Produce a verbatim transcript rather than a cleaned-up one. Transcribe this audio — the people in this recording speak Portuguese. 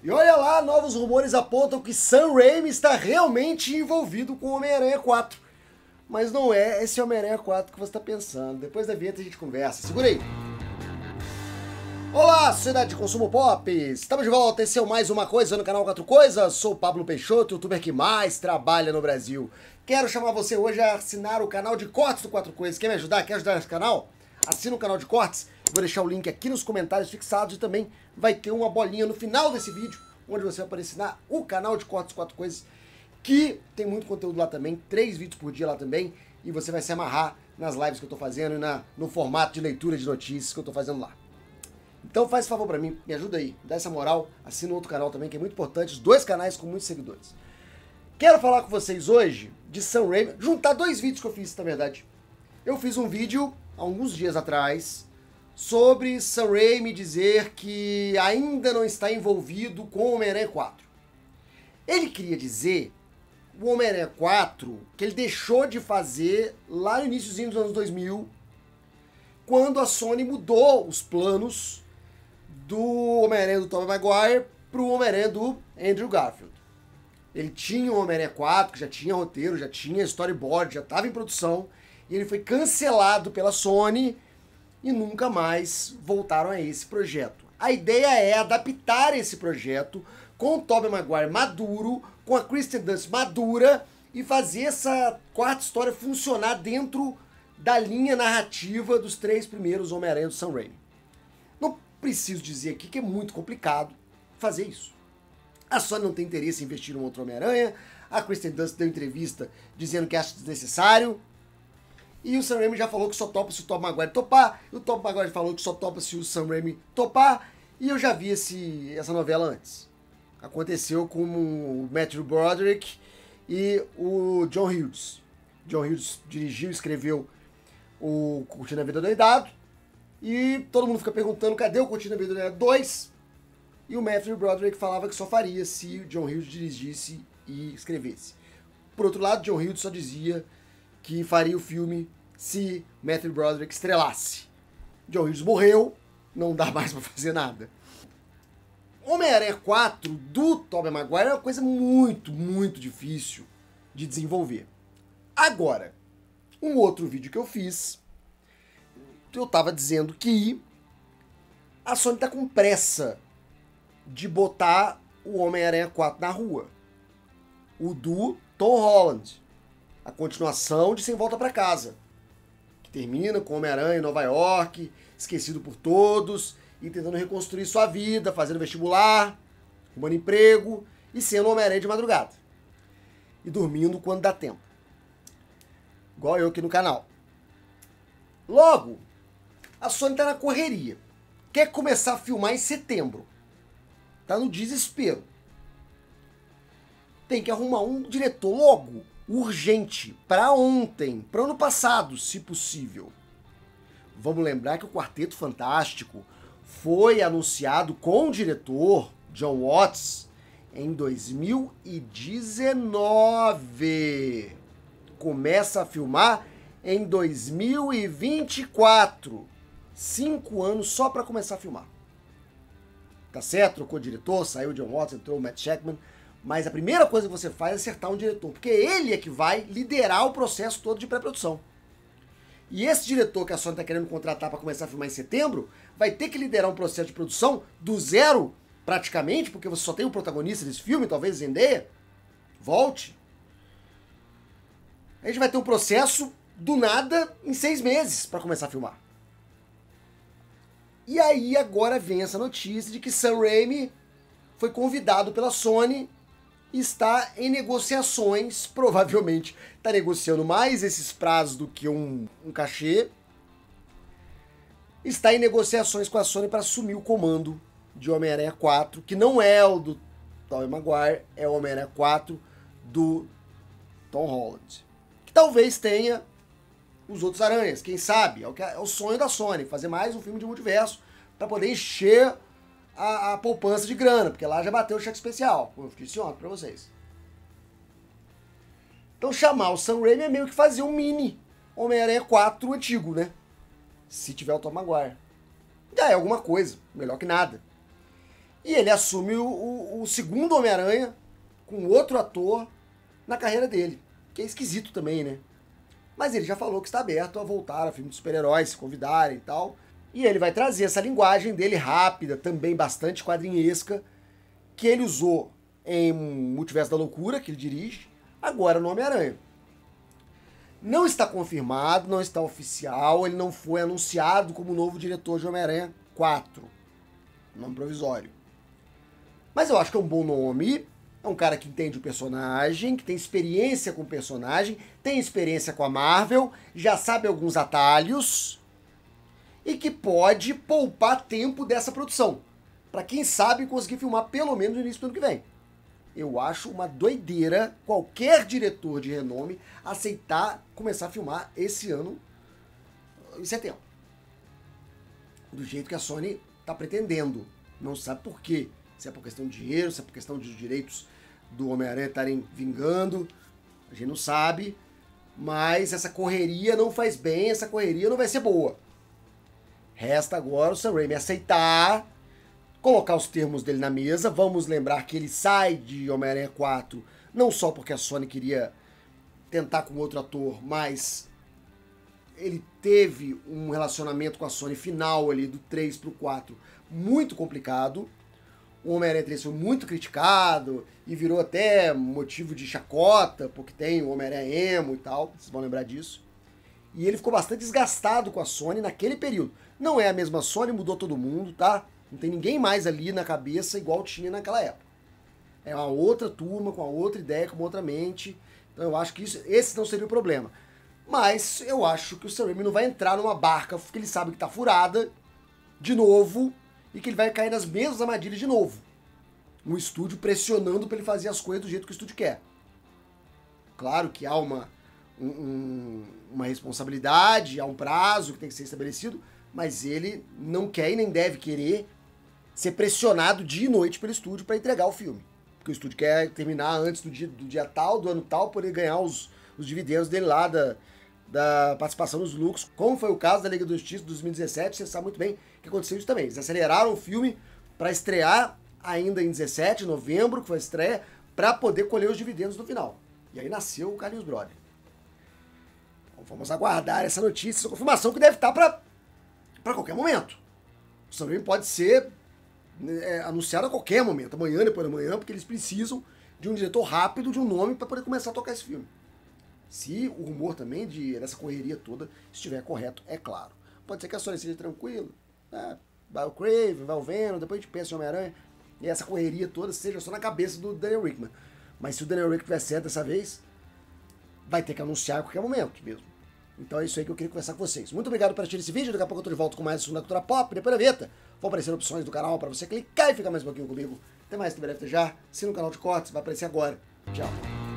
E olha lá, novos rumores apontam que Sam Raimi está realmente envolvido com Homem-Aranha quatro. Mas não é esse Homem-Aranha quatro que você está pensando. Depois da vinheta a gente conversa. Segura aí. Olá, Sociedade de Consumo Pop! Estamos de volta, esse é mais uma coisa no canal Quatro Coisas. Sou o Pablo Peixoto, youtuber que mais trabalha no Brasil. Quero chamar você hoje a assinar o canal de cortes do Quatro Coisas. Quer me ajudar? Quer ajudar nesse canal? Assina o canal de cortes. Vou deixar o link aqui nos comentários fixados e também vai ter uma bolinha no final desse vídeo, onde você vai assinar o canal de cortes Quatro Coisas, que tem muito conteúdo lá também, três vídeos por dia lá também, e você vai se amarrar nas lives que eu tô fazendo e na, no formato de leitura de notícias que eu tô fazendo lá. Então faz favor pra mim, me ajuda aí, dá essa moral, assina outro canal também que é muito importante, os dois canais com muitos seguidores. Quero falar com vocês hoje de Sam Raimi, juntar dois vídeos que eu fiz, na verdade. Eu fiz um vídeo, há alguns dias atrás, sobre Sam Raimi dizer que ainda não está envolvido com o Homem-Aranha quatro. Ele queria dizer o Homem-Aranha quatro que ele deixou de fazer lá no iníciozinho dos anos dois mil, quando a Sony mudou os planos do Homem-Aranha do Tommy Maguire para o Homem-Aranha do Andrew Garfield. Ele tinha o Homem-Aranha quatro, que já tinha roteiro, já tinha storyboard, já estava em produção, e ele foi cancelado pela Sony e nunca mais voltaram a esse projeto. A ideia é adaptar esse projeto com o Tommy Maguire maduro, com a Kristen Dunst madura, e fazer essa quarta história funcionar dentro da linha narrativa dos três primeiros Homem-Aranha do Sam Raimi. Não preciso dizer aqui que é muito complicado fazer isso. A Sony não tem interesse em investir em um outro Homem-Aranha, a Kristen Dunst deu entrevista dizendo que acha desnecessário, e o Sam Raimi já falou que só topa se o Tom Maguire topar, e o Tom Maguire falou que só topa se o Sam Raimi topar, e eu já vi esse, essa novela antes. Aconteceu com o Matthew Broderick e o John Hughes. John Hughes dirigiu e escreveu o Curtindo a Vida Doidado, e todo mundo fica perguntando, cadê o Curtindo a Vida Doidado dois? E o Matthew Broderick falava que só faria se o John Hughes dirigisse e escrevesse. Por outro lado, John Hughes só dizia que faria o filme se Matthew Broderick estrelasse. John Hughes morreu, não dá mais pra fazer nada. Homem-Aranha quatro do Tobey Maguire é uma coisa muito, muito difícil de desenvolver. Agora, um outro vídeo que eu fiz, eu tava dizendo que a Sony tá com pressa de botar o Homem-Aranha quatro na rua. O do Tom Holland. A continuação de Sem Volta Pra Casa. Que termina com o Homem-Aranha em Nova York, esquecido por todos, e tentando reconstruir sua vida, fazendo vestibular, arrumando emprego, e sendo Homem-Aranha de madrugada. E dormindo quando dá tempo. Igual eu aqui no canal. Logo, a Sony tá na correria. Quer começar a filmar em setembro. Tá no desespero. Tem que arrumar um diretor logo, urgente, pra ontem, pra ano passado, se possível. Vamos lembrar que o Quarteto Fantástico foi anunciado com o diretor, Jon Watts, em dois mil e dezenove. Começa a filmar em dois mil e vinte e quatro. Cinco anos só para começar a filmar. Tá certo? Trocou o diretor, saiu o Jon Watts, entrou o Matt Shakman. Mas a primeira coisa que você faz é acertar um diretor, porque ele é que vai liderar o processo todo de pré-produção. E esse diretor que a Sony tá querendo contratar para começar a filmar em setembro, vai ter que liderar um processo de produção do zero, praticamente, porque você só tem o protagonista desse filme, talvez Zendaya volte. A gente vai ter um processo do nada em seis meses para começar a filmar. E aí agora vem essa notícia de que Sam Raimi foi convidado pela Sony e está em negociações, provavelmente está negociando mais esses prazos do que um, um cachê. Está em negociações com a Sony para assumir o comando de Homem-Aranha quatro, que não é o do Tobey Maguire, é o Homem-Aranha quatro do Tom Holland. Talvez tenha os outros aranhas, quem sabe? É o, que é, é o sonho da Sony, fazer mais um filme de multiverso para poder encher a, a poupança de grana, porque lá já bateu o cheque especial, como eu disse ontem para vocês. Então chamar o Sam Raimi é meio que fazer um mini Homem-Aranha quatro antigo, né? Se tiver o Tom Maguire. Já é alguma coisa, melhor que nada. E ele assume o, o, o segundo Homem-Aranha com outro ator na carreira dele, que é esquisito também, né? Mas ele já falou que está aberto a voltar a filme de super-heróis, se convidarem e tal. E ele vai trazer essa linguagem dele rápida, também bastante quadrinhesca, que ele usou em Multiverso da Loucura, que ele dirige, agora no Homem-Aranha. Não está confirmado, não está oficial, ele não foi anunciado como novo diretor de Homem-Aranha quatro. Nome provisório. Mas eu acho que é um bom nome, é um cara que entende o personagem, que tem experiência com o personagem, tem experiência com a Marvel, já sabe alguns atalhos, e que pode poupar tempo dessa produção, para quem sabe conseguir filmar pelo menos no início do ano que vem. Eu acho uma doideira qualquer diretor de renome aceitar começar a filmar esse ano, em setembro. Do jeito que a Sony está pretendendo. Não sabe por quê. Se é por questão de dinheiro, se é por questão dos direitos do Homem-Aranha estarem vingando, a gente não sabe. Mas essa correria não faz bem, essa correria não vai ser boa. Resta agora o Sam Raimi aceitar, colocar os termos dele na mesa. Vamos lembrar que ele sai de Homem-Aranha quatro, não só porque a Sony queria tentar com outro ator, mas ele teve um relacionamento com a Sony final ali, do três pro quatro, muito complicado. O Homem-Aranha três foi muito criticado e virou até motivo de chacota, porque tem o Homem-Aranha emo e tal, vocês vão lembrar disso. E ele ficou bastante desgastado com a Sony naquele período. Não é a mesma Sony, mudou todo mundo, tá? Não tem ninguém mais ali na cabeça igual tinha naquela época. É uma outra turma, com uma outra ideia, com uma outra mente. Então eu acho que isso, esse não seria o problema. Mas eu acho que o Sam Raimi não vai entrar numa barca, porque ele sabe que tá furada, de novo, e que ele vai cair nas mesmas armadilhas de novo. Um estúdio pressionando pra ele fazer as coisas do jeito que o estúdio quer. Claro que há uma, um, uma responsabilidade, há um prazo que tem que ser estabelecido, mas ele não quer e nem deve querer ser pressionado dia e noite pelo estúdio para entregar o filme. Porque o estúdio quer terminar antes do dia, do dia tal, do ano tal, para ele ganhar os, os dividendos dele lá da, da participação nos lucros. Como foi o caso da Liga da Justiça de dois mil e dezessete, você sabe muito bem que aconteceu isso também. Eles aceleraram o filme para estrear ainda em dezessete, novembro, que foi a estreia, para poder colher os dividendos no final. E aí nasceu o Carlinhos Brother. Então vamos aguardar essa notícia, essa confirmação que deve estar para para qualquer momento. O Sam Raimi pode ser é, anunciado a qualquer momento, amanhã, depois da manhã, porque eles precisam de um diretor rápido, de um nome, para poder começar a tocar esse filme. Se o rumor também de, dessa correria toda estiver correto, é claro. Pode ser que a Sony seja tranquila, né? Vai o Craven, vai o Venom, depois a gente pensa em Homem-Aranha, e essa correria toda seja só na cabeça do Daniel Richtman. Mas se o Daniel Richtman tiver certo dessa vez, vai ter que anunciar a qualquer momento mesmo. Então é isso aí que eu queria conversar com vocês. Muito obrigado por assistir esse vídeo. Daqui a pouco eu tô de volta com mais assunto da cultura pop. Depois da vinheta, vão aparecer opções do canal para você clicar e ficar mais um pouquinho comigo. Até mais, até breve, até já. Se no canal de cortes, vai aparecer agora. Tchau.